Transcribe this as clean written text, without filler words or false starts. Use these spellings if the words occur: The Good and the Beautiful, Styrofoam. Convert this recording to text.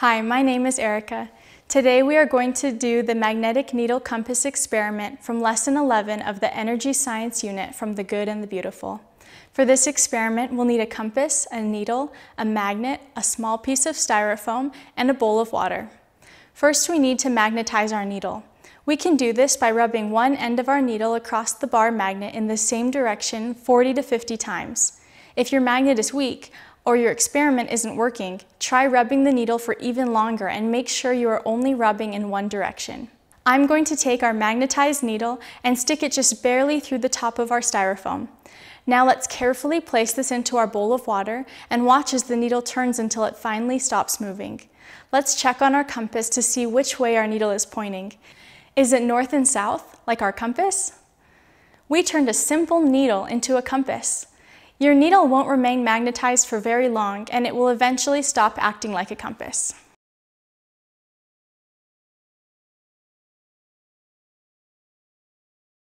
Hi, my name is Erica. Today we are going to do the magnetic needle compass experiment from lesson 11 of the energy science unit from The Good and the Beautiful. For this experiment, we'll need a compass, a needle, a magnet, a small piece of styrofoam, and a bowl of water. First, we need to magnetize our needle. We can do this by rubbing one end of our needle across the bar magnet in the same direction 40 to 50 times. If your magnet is weak, or your experiment isn't working, try rubbing the needle for even longer and make sure you are only rubbing in one direction. I'm going to take our magnetized needle and stick it just barely through the top of our styrofoam. Now let's carefully place this into our bowl of water and watch as the needle turns until it finally stops moving. Let's check on our compass to see which way our needle is pointing. Is it north and south, like our compass? We turned a simple needle into a compass. Your needle won't remain magnetized for very long, and it will eventually stop acting like a compass.